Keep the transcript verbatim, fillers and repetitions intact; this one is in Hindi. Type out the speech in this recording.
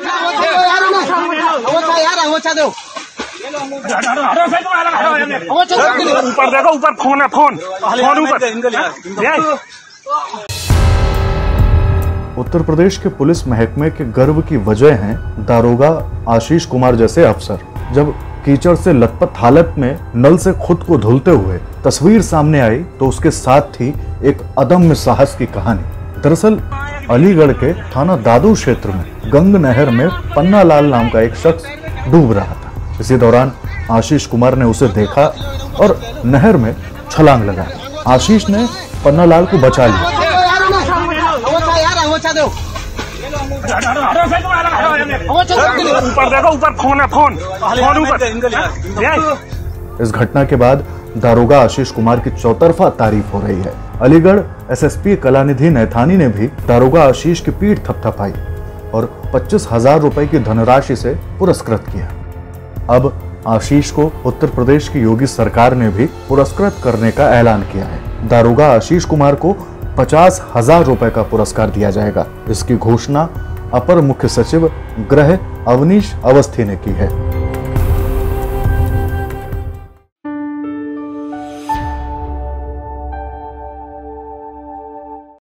ऊपर देखो, ऊपर फोन है, फोन फोन ऊपर। उत्तर प्रदेश के पुलिस महकमे के गर्व की वजह हैं दारोगा आशीष कुमार जैसे अफसर। जब कीचड़ से लथपथ हालत में नल से खुद को धुलते हुए तस्वीर सामने आई तो उसके साथ थी एक अदम्य साहस की कहानी। दरअसल अलीगढ़ के थाना दादों क्षेत्र में गंगनहर में पन्नालाल नाम का एक शख्स डूब रहा था। इसी दौरान आशीष कुमार ने उसे देखा और नहर में छलांग लगाई। आशीष ने पन्नालाल को बचा लिया। ऊपर देखो, ऊपर फोन है, फोन फोन ऊपर। इस घटना के बाद दारोगा आशीष कुमार की चौतरफा तारीफ हो रही है। Aligarh S S P Kalanidhi Naithani ने भी दारोगा आशीष की पीठ थपथपाई और पच्चीस हजार रूपए की धनराशि से पुरस्कृत किया। अब आशीष को उत्तर प्रदेश की योगी सरकार ने भी पुरस्कृत करने का ऐलान किया है। दारोगा आशीष कुमार को पचास हजार रूपए का पुरस्कार दिया जाएगा। इसकी घोषणा अपर मुख्य सचिव गृह अवनीश अवस्थी ने की है।